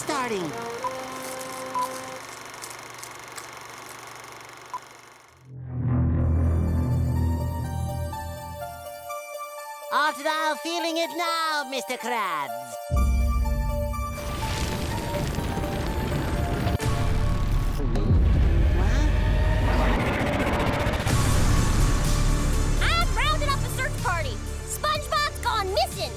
starting. Art thou feeling it now, Mr. Krabs? Huh? I've rounded up a search party. SpongeBob's gone missing.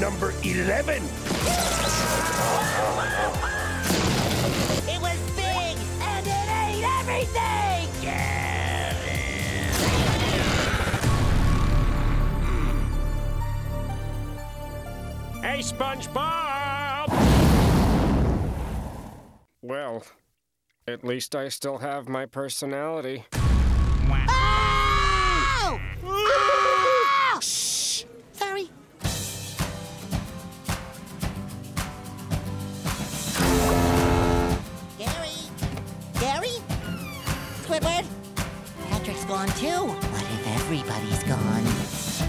Number 11. It was big and it ate everything. Hey, SpongeBob. Well, at least I still have my personality. Oh! Oh! Shh! Sorry. Gary? Squidward? Patrick's gone too. What if everybody's gone?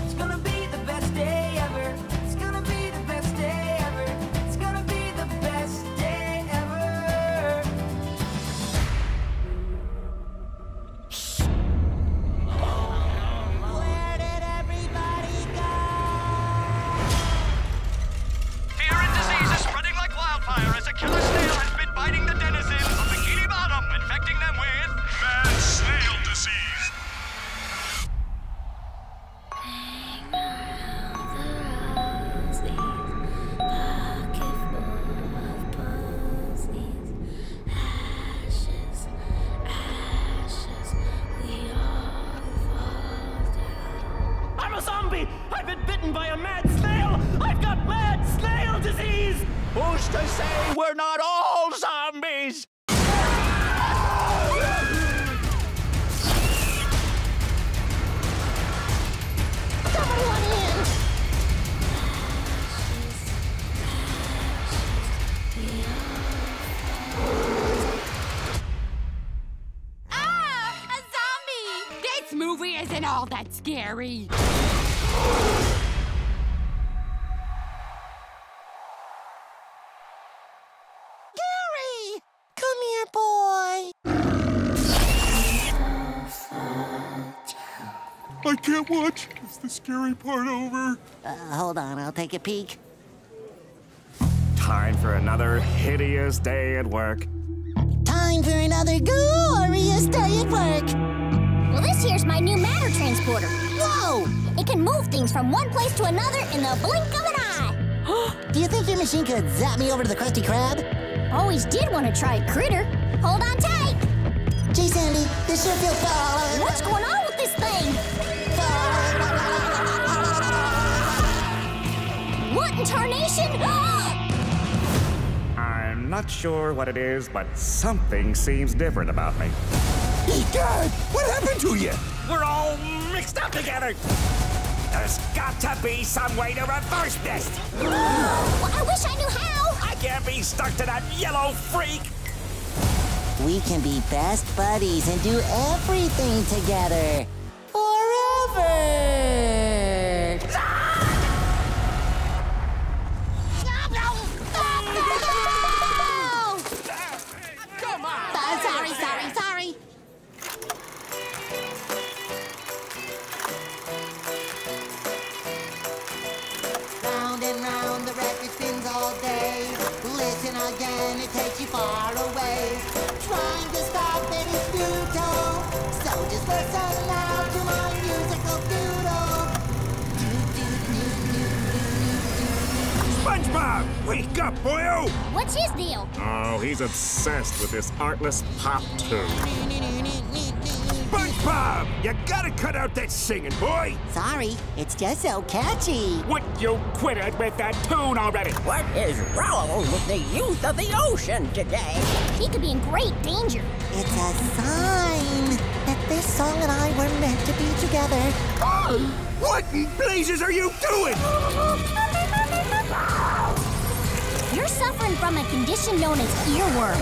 It's gonna be the best day ever. It's gonna be the best day ever. It's gonna be the best day ever. Where did everybody go? Fear and disease is spreading like wildfire as a killer snail has been biting the denizens of the Giddy Bottom, infecting them with mad snail disease. I'm a zombie! I've been bitten by a mad snail! I've got mad snail disease! Who's to say we're not all zombies? Movie isn't all that scary. Gary! Come here, boy. I can't watch. Is the scary part over? Hold on, I'll take a peek. Time for another hideous day at work. Time for another glorious day at work. Well, this here's my new matter transporter. Whoa! It can move things from one place to another in the blink of an eye. Do you think your machine could zap me over to the Krusty Krab? Always did want to try a critter. Hold on tight. Gee, Sandy, this sure feels bad. What's going on with this thing? What in tarnation? I'm not sure what it is, but something seems different about me. Egad! What happened to you? We're all mixed up together. There's got to be some way to reverse this. Well, I wish I knew how. I can't be stuck to that yellow freak. We can be best buddies and do everything together. Forever. Ah! Come on. Sorry. Again, it takes you far away. Trying to stop it is futile. So just listen now to my musical doodle. SpongeBob, wake up, boyo! What's his deal? Oh, he's obsessed with this artless pop tune. SpongeBob, you gotta cut out that singing, boy! Sorry, it's just so catchy. Would you quit it with that tune already? What is wrong with the youth of the ocean today? He could be in great danger. It's a sign that this song and I were meant to be together. Oh, what in blazes are you doing? You're suffering suffering from a condition known as earworm.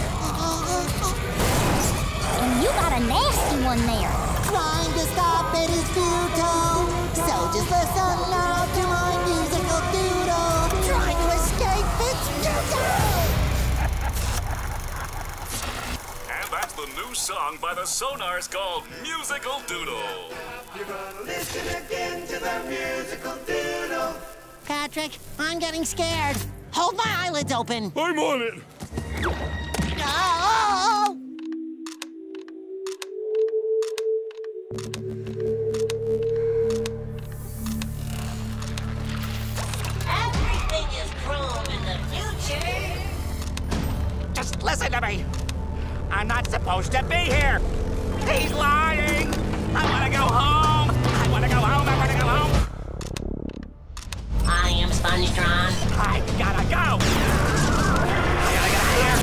And you got a nasty one there. Trying to stop it is futile, so just listen now to my musical doodle. Trying to escape its futile. And that's the new song by the Sonars called Musical Doodle. You're gonna listen again to the Musical Doodle. Patrick, I'm getting scared. Hold my eyelids open. I'm on it. Oh! Everything is chrome in the future. Just listen to me. I'm not supposed to be here. He's lying. I want to go home. I want to go home. I want to go home. I am SpongeBob. I gotta go! I gotta get out of here!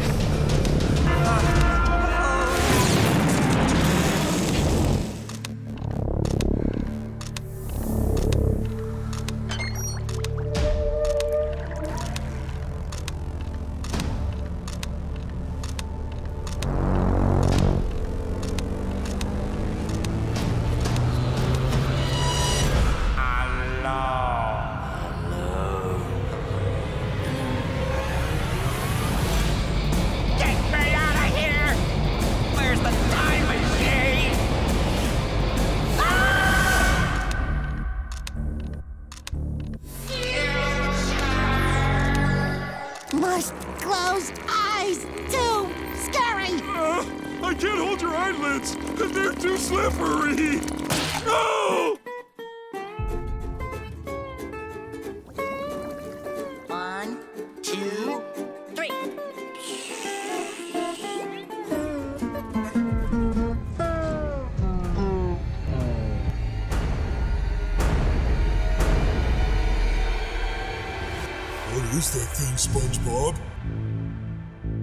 SpongeBob?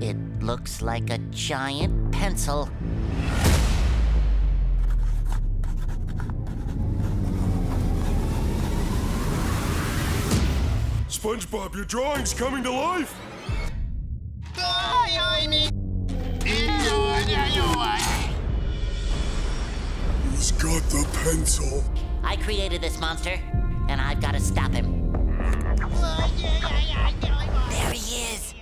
It looks like a giant pencil. SpongeBob, your drawing's coming to life! He's got the pencil. I created this monster, and I've got to stop him. There he is!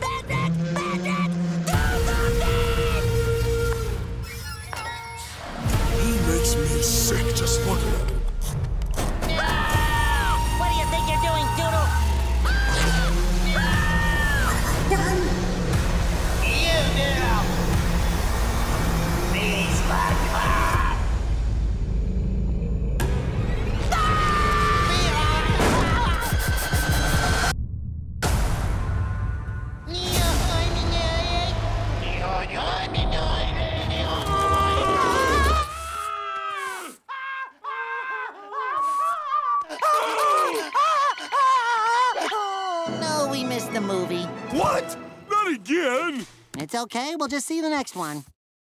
Bandit! Bandit! Do something! He makes me sick just looking at him. No! What do you think you're doing, Doodle? You now! Me, SpongeBob! It's okay, we'll just see the next one.